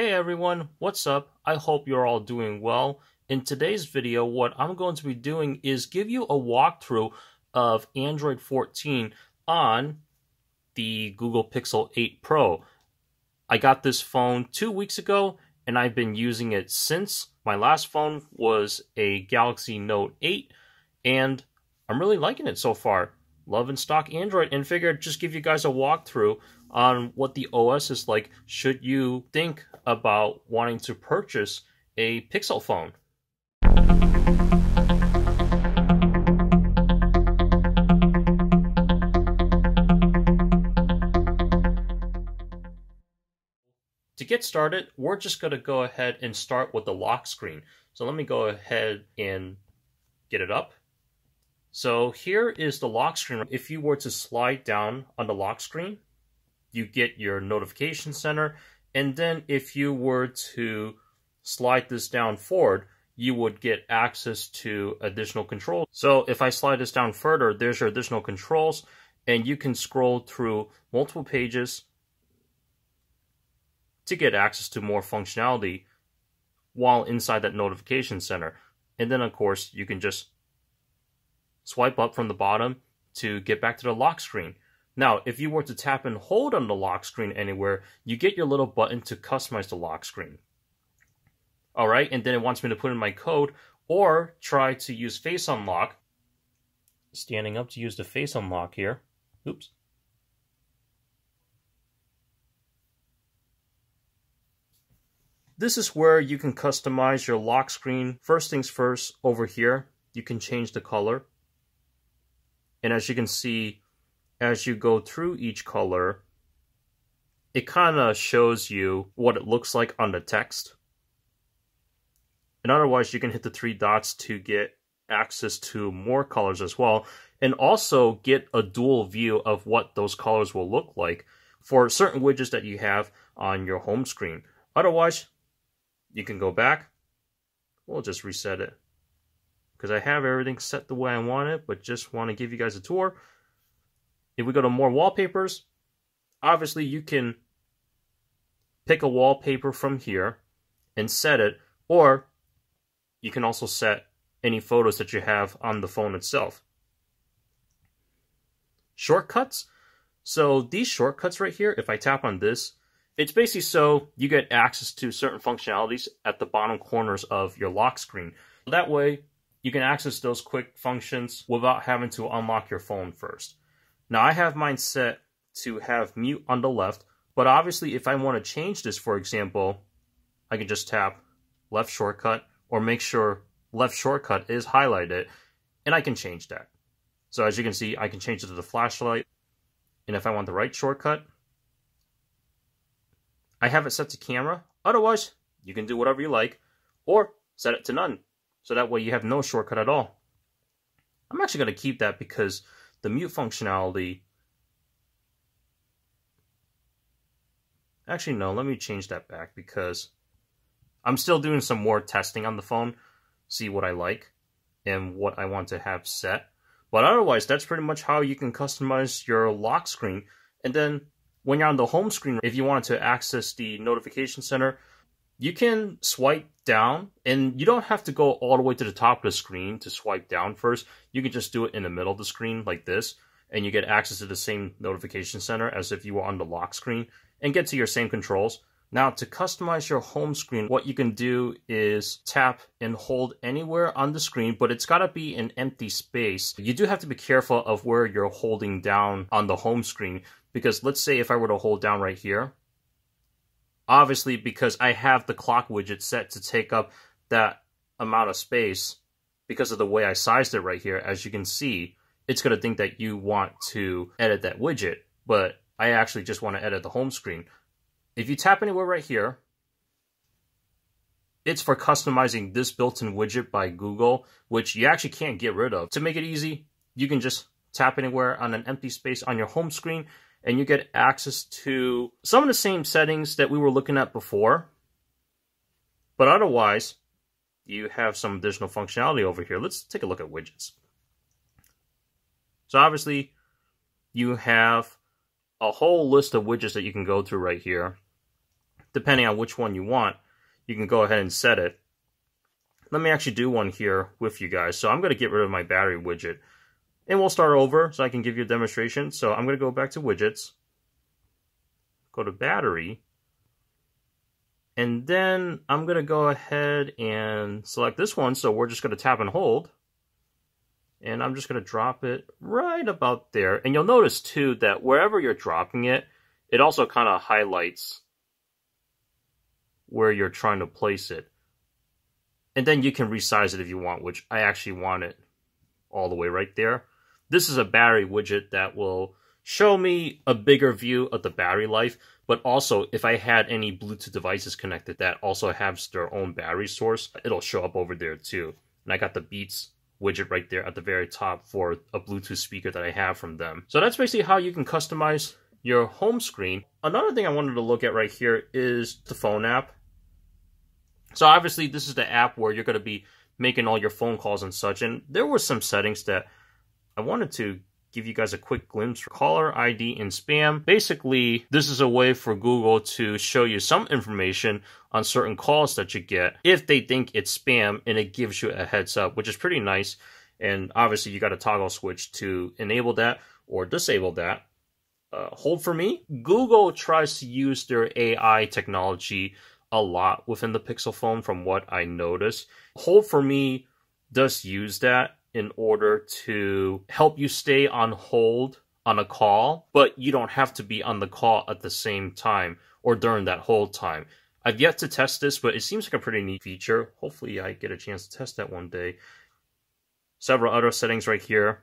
Hey everyone, what's up? I hope you're all doing well. In today's video, what I'm going to be doing is give you a walkthrough of Android 14 on the Google Pixel 8 Pro. I got this phone 2 weeks ago and I've been using it since. My last phone was a Galaxy Note 8 and I'm really liking it so far. Love and stock Android, and figured just give you guys a walkthrough on what the OS is like should you think about wanting to purchase a Pixel phone. To get started, we're just going to go ahead and start with the lock screen. So let me go ahead and get it up. So here is the lock screen. If you were to slide down on the lock screen, you get your notification center. And then if you were to slide this down forward, you would get access to additional controls. So if I slide this down further, there's your additional controls, and you can scroll through multiple pages to get access to more functionality while inside that notification center. And then of course, you can just swipe up from the bottom to get back to the lock screen. Now, if you were to tap and hold on the lock screen anywhere, you get your little button to customize the lock screen. All right, and then it wants me to put in my code or try to use Face Unlock. Standing up to use the Face Unlock here. Oops. This is where you can customize your lock screen. First things first, over here, you can change the color. And as you can see, as you go through each color, it kind of shows you what it looks like on the text. And otherwise, you can hit the three dots to get access to more colors as well, and also get a dual view of what those colors will look like for certain widgets that you have on your home screen. Otherwise, you can go back. We'll just reset it, because I have everything set the way I want it, but just want to give you guys a tour. If we go to more wallpapers, obviously you can pick a wallpaper from here and set it, or you can also set any photos that you have on the phone itself. Shortcuts. So these shortcuts right here, if I tap on this, it's basically so you get access to certain functionalities at the bottom corners of your lock screen. That way, you can access those quick functions without having to unlock your phone first. Now I have mine set to have mute on the left, but obviously if I want to change this, for example, I can just tap left shortcut or make sure left shortcut is highlighted, and I can change that. So as you can see, I can change it to the flashlight. And if I want the right shortcut, I have it set to camera. Otherwise, you can do whatever you like or set it to none. So that way you have no shortcut at all. I'm actually going to keep that because the mute functionality. Actually, no, let me change that back because I'm still doing some more testing on the phone. See what I like and what I want to have set. But otherwise, that's pretty much how you can customize your lock screen. And then when you're on the home screen, if you wanted to access the notification center, you can swipe down, and you don't have to go all the way to the top of the screen to swipe down first. You can just do it in the middle of the screen like this, and you get access to the same notification center as if you were on the lock screen and get to your same controls. Now, to customize your home screen, what you can do is tap and hold anywhere on the screen, but it's got to be an empty space. You do have to be careful of where you're holding down on the home screen, because let's say if I were to hold down right here, obviously, because I have the clock widget set to take up that amount of space because of the way I sized it right here, as you can see, it's going to think that you want to edit that widget, but I actually just want to edit the home screen. If you tap anywhere right here, it's for customizing this built-in widget by Google, which you actually can't get rid of. To make it easy, you can just tap anywhere on an empty space on your home screen, and you get access to some of the same settings that we were looking at before. But otherwise, you have some additional functionality over here. Let's take a look at widgets. So obviously, you have a whole list of widgets that you can go through right here. depending on which one you want, you can go ahead and set it. Let me actually do one here with you guys. So I'm going to get rid of my battery widget. And we'll start over so I can give you a demonstration. So I'm going to go back to widgets, go to battery, and then I'm going to go ahead and select this one. So we're just going to tap and hold. And I'm just going to drop it right about there. And you'll notice too that wherever you're dropping it, it also kind of highlights where you're trying to place it. And then you can resize it if you want, which I actually want it all the way right there. This is a battery widget that will show me a bigger view of the battery life, but also if I had any Bluetooth devices connected that also have their own battery source, it'll show up over there too. And I got the Beats widget right there at the very top for a Bluetooth speaker that I have from them. So that's basically how you can customize your home screen. Another thing I wanted to look at right here is the phone app. So obviously this is the app where you're going to be making all your phone calls and such. And there were some settings that I wanted to give you guys a quick glimpse for caller ID and spam. Basically, this is a way for Google to show you some information on certain calls that you get if they think it's spam, and it gives you a heads up, which is pretty nice. And obviously you got a toggle switch to enable that or disable that. Hold for me. Google tries to use their AI technology a lot within the Pixel phone from what I noticed. Hold for me does use that in order to help you stay on hold on a call, but you don't have to be on the call at the same time or during that hold time. I've yet to test this, but it seems like a pretty neat feature. Hopefully I get a chance to test that one day. Several other settings right here.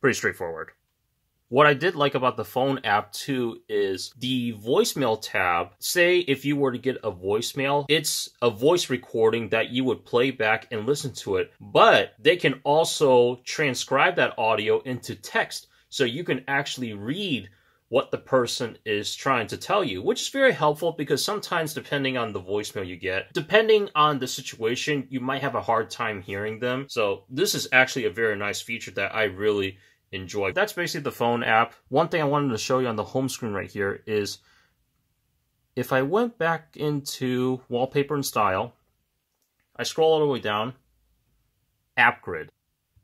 Pretty straightforward. What I did like about the phone app too is the voicemail tab. Say if you were to get a voicemail, it's a voice recording that you would play back and listen to it, but they can also transcribe that audio into text so you can actually read what the person is trying to tell you, which is very helpful because sometimes depending on the voicemail you get, depending on the situation, you might have a hard time hearing them. So this is actually a very nice feature that I really enjoy. That's basically the phone app. One thing I wanted to show you on the home screen right here is if I went back into wallpaper and style, I scroll all the way down, App Grid.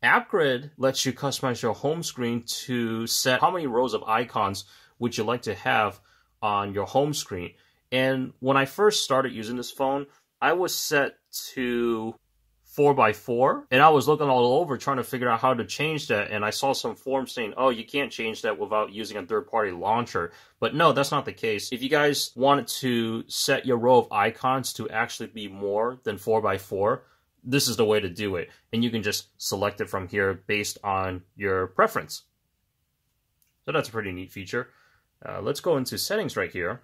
App Grid lets you customize your home screen to set how many rows of icons would you like to have on your home screen. And when I first started using this phone, I was set to 4x4, and I was looking all over trying to figure out how to change that, and I saw some forums saying, oh, you can't change that without using a third-party launcher. But no, that's not the case. If you guys wanted to set your row of icons to actually be more than 4x4, this is the way to do it, and you can just select it from here based on your preference. So that's a pretty neat feature. Let's go into settings right here.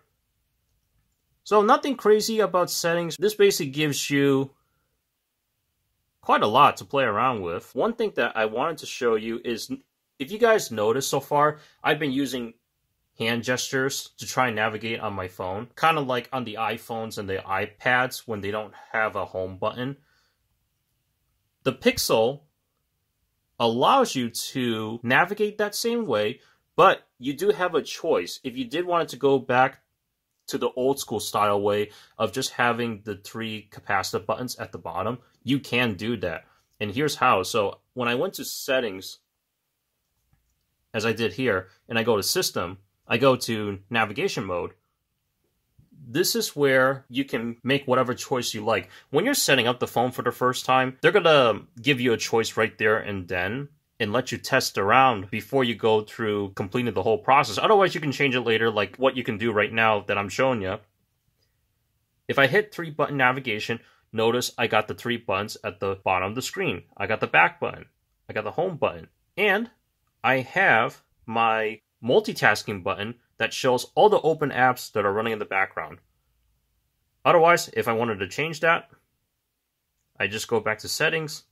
So nothing crazy about settings. This basically gives you quite a lot to play around with. One thing that I wanted to show you is, if you guys notice so far, I've been using hand gestures to try and navigate on my phone, kind of like on the iPhones and the iPads when they don't have a home button. The Pixel allows you to navigate that same way, but you do have a choice. If you did want it to go back to the old school style way of just having the three capacitive buttons at the bottom, you can do that. And here's how. So when I went to settings, as I did here, and I go to system, I go to navigation mode. This is where you can make whatever choice you like. When you're setting up the phone for the first time, they're gonna give you a choice right there and then, and let you test around before you go through completing the whole process. Otherwise, you can change it later, like what you can do right now that I'm showing you. If I hit three button navigation, notice I got the three buttons at the bottom of the screen. I got the back button, I got the home button, and I have my multitasking button that shows all the open apps that are running in the background. Otherwise, if I wanted to change that, I just go back to settings,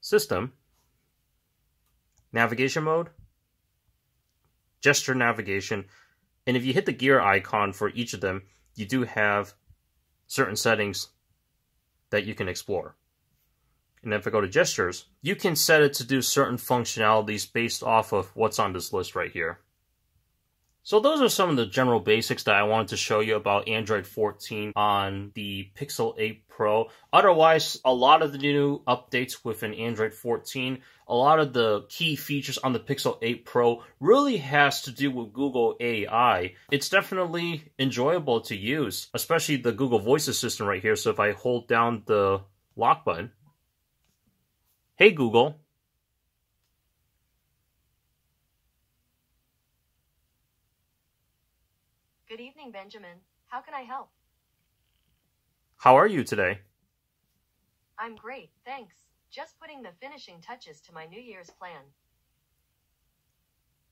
system, navigation mode, gesture navigation, and if you hit the gear icon for each of them, you do have certain settings that you can explore. and if I go to gestures, you can set it to do certain functionalities based off of what's on this list right here. So those are some of the general basics that I wanted to show you about Android 14 on the Pixel 8 Pro. Otherwise, a lot of the new updates within Android 14, a lot of the key features on the Pixel 8 Pro really has to do with Google AI. It's definitely enjoyable to use, especially the Google Voice Assistant right here. So if I hold down the lock button, hey Google. Good evening, Benjamin. How can I help? How are you today? I'm great, thanks. Just putting the finishing touches to my New Year's plan.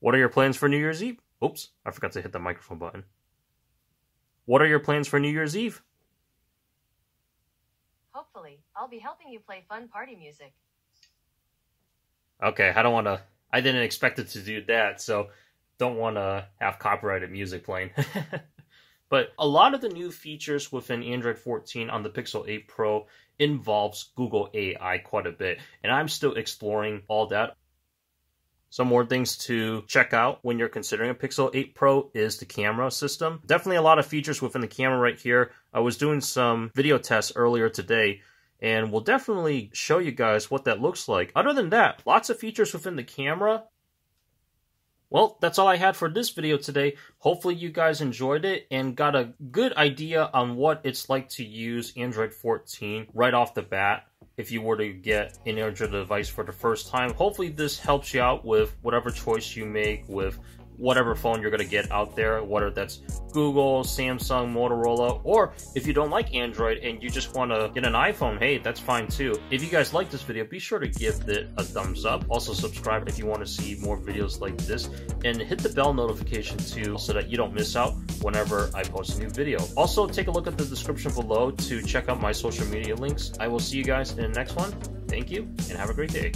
What are your plans for New Year's Eve? Oops, I forgot to hit the microphone button. What are your plans for New Year's Eve? Hopefully, I'll be helping you play fun party music. Okay, I didn't expect it to do that, so don't want to have copyrighted music playing. But a lot of the new features within Android 14 on the Pixel 8 Pro involves Google AI quite a bit, and I'm still exploring all that. Some more things to check out when you're considering a Pixel 8 Pro is the camera system. Definitely a lot of features within the camera right here. I was doing some video tests earlier today, and we'll definitely show you guys what that looks like. Other than that, lots of features within the camera. Well, that's all I had for this video today. Hopefully you guys enjoyed it and got a good idea on what it's like to use Android 14 right off the bat if you were to get an Android device for the first time. Hopefully this helps you out with whatever choice you make with whatever phone you're going to get out there, whether that's Google, Samsung, Motorola, or if you don't like Android and you just want to get an iPhone, hey, that's fine too. If you guys like this video, be sure to give it a thumbs up. Also subscribe if you want to see more videos like this, and hit the bell notification too so that you don't miss out whenever I post a new video. Also take a look at the description below to check out my social media links. I will see you guys in the next one. Thank you and have a great day.